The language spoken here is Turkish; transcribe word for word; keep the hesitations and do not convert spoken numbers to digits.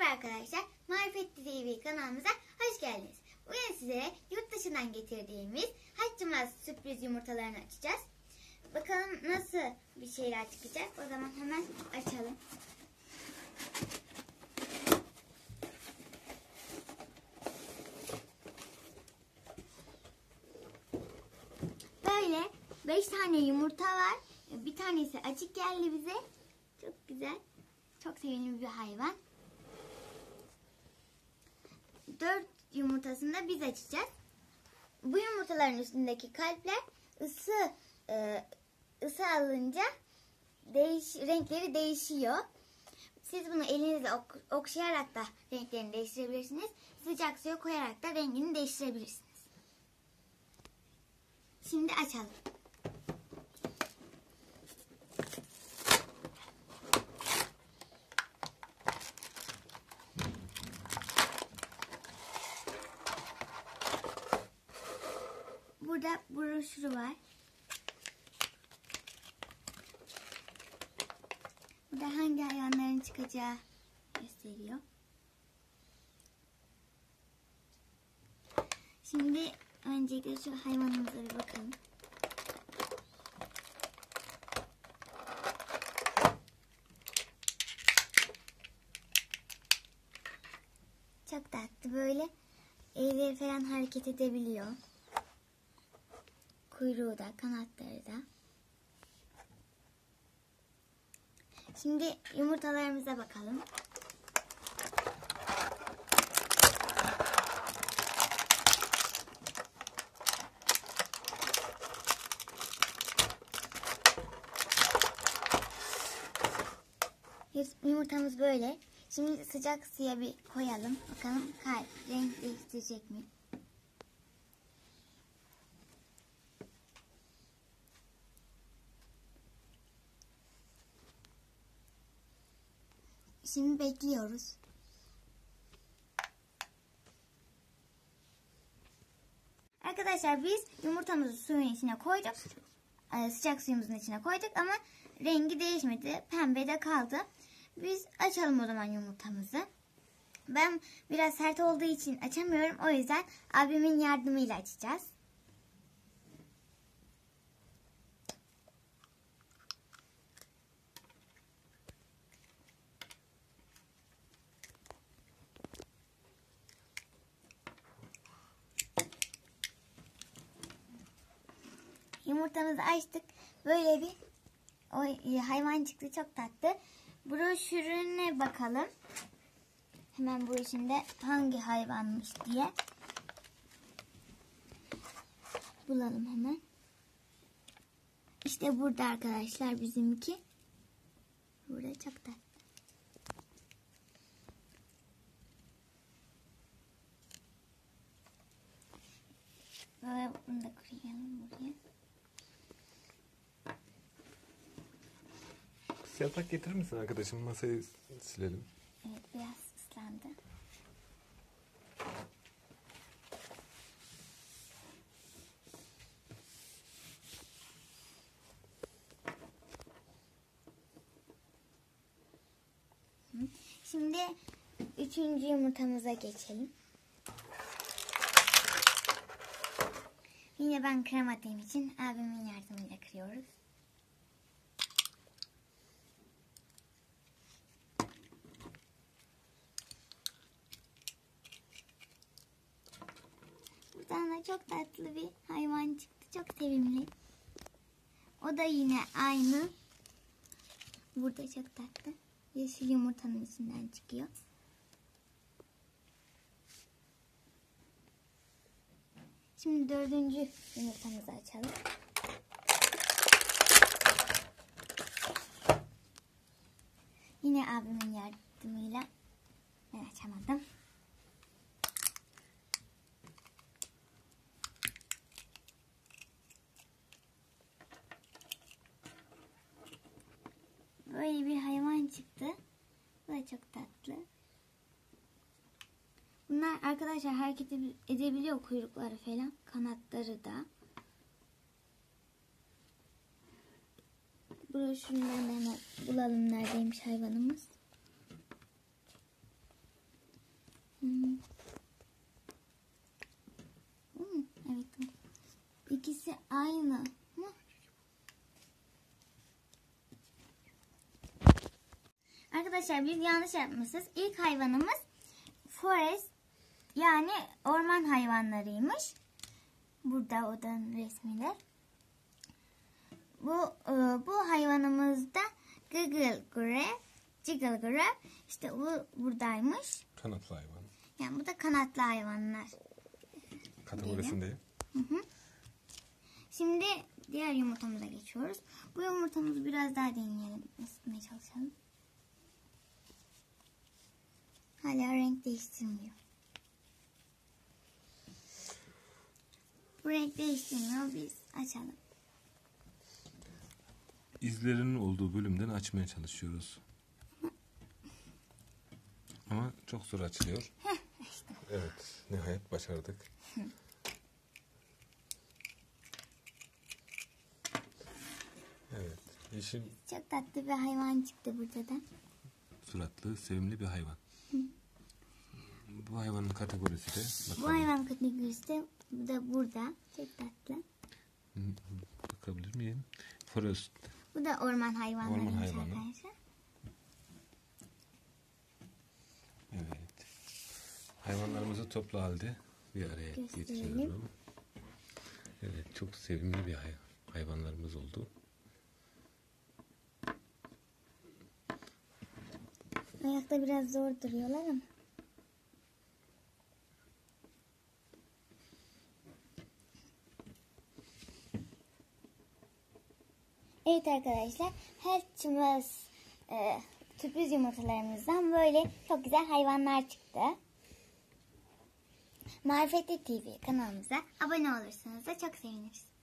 Merhaba arkadaşlar, Marifetli T V kanalımıza hoş geldiniz. Bugün size yurt dışından getirdiğimiz Hatchimals sürpriz yumurtalarını açacağız. Bakalım nasıl bir şeyler çıkacak. O zaman hemen açalım. Böyle beş tane yumurta var. Bir tanesi açık geldi bize. Çok güzel. Çok sevimli bir hayvan. Dört yumurtasını da biz açacağız. Bu yumurtaların üstündeki kalpler ısı e, ısı alınca değiş, renkleri değişiyor. Siz bunu elinizle ok, okşayarak da renklerini değiştirebilirsiniz. Sıcak suya koyarak da rengini değiştirebilirsiniz. Şimdi açalım. Burada broşürü var. Burada hangi hayvanların çıkacağı gösteriyor. Şimdi öncelikle şu hayvanımıza bir bakalım. Çok tatlı, böyle elleri falan hareket edebiliyor. Kuyruğu da, kanatları da. Şimdi yumurtalarımıza bakalım. Yumurtamız böyle. Şimdi sıcak suya bir koyalım. Bakalım kalp renk değiştirecek mi? Şimdi bekliyoruz. Arkadaşlar biz yumurtamızı suyun içine koyduk. Sıcak suyumuzun içine koyduk ama rengi değişmedi. Pembe de kaldı. Biz açalım o zaman yumurtamızı. Ben biraz sert olduğu için açamıyorum. O yüzden abimin yardımıyla açacağız. Yumurtamızı açtık. Böyle bir o hayvan çıktı. Çok tatlı. Broşürüne bakalım. Hemen bu içinde hangi hayvanmış diye bulalım hemen. İşte burada arkadaşlar bizimki. Burada çok tatlı. Böyle bunu da koyalım buraya. Yatak getirir misin arkadaşım? Masayı silelim. Evet, biraz ıslandı. Şimdi üçüncü yumurtamıza geçelim. Yine ben kıramadığım için abimin yardımıyla kırıyoruz. Sana çok tatlı bir hayvan çıktı. Çok sevimli. O da yine aynı. Burada çok tatlı. Yeşil yumurtanın içinden çıkıyor. Şimdi dördüncü yumurtamızı açalım. Yine abimin yardımıyla ben açamadım. Böyle bir hayvan çıktı. Bu da çok tatlı. Bunlar arkadaşlar hareket edebiliyor, kuyrukları falan. Kanatları da. Broşüründen hemen bulalım neredeymiş hayvanımız. Hı, evet. İkisi aynı. Hı? Arkadaşlar biz yanlış yapmışız. İlk hayvanımız forest, yani orman hayvanlarıymış. Burada odanın resmiler. Bu bu hayvanımızda gıgıl gure, cigıl gure. İşte bu buradaymış. Kanatlı hayvan. Yani bu da kanatlı hayvanlar kategorisindeyim. Hı hı. Şimdi diğer yumurtamıza geçiyoruz. Bu yumurtamızı biraz daha deneyelim. Isıtmaya çalışalım. Hala renk değiştirmiyor. Bu renk değiştirmiyor. Biz açalım. İzlerinin olduğu bölümden açmaya çalışıyoruz. Ama çok zor açılıyor. Evet, nihayet başardık. Evet, yeşil. Çok tatlı bir hayvan çıktı burada da. Suratlı, sevimli bir hayvan. Bu hayvanın kategorisi de. Bakalım. Bu hayvan kategorisi de bu da burada. Çok tatlı. Bakabilir miyim? Forest. Bu da orman hayvanları. Orman hayvanı. Arkadaşlar. Evet. Hayvanlarımızı toplu halde bir araya getiriyorum. Evet, çok sevimli bir hay hayvanlarımız oldu. Ayakta biraz zor duruyorlar ama. Evet arkadaşlar, Hatchimals e, sürpriz yumurtalarımızdan böyle çok güzel hayvanlar çıktı. Marifetli T V kanalımıza abone olursanız da çok seviniriz.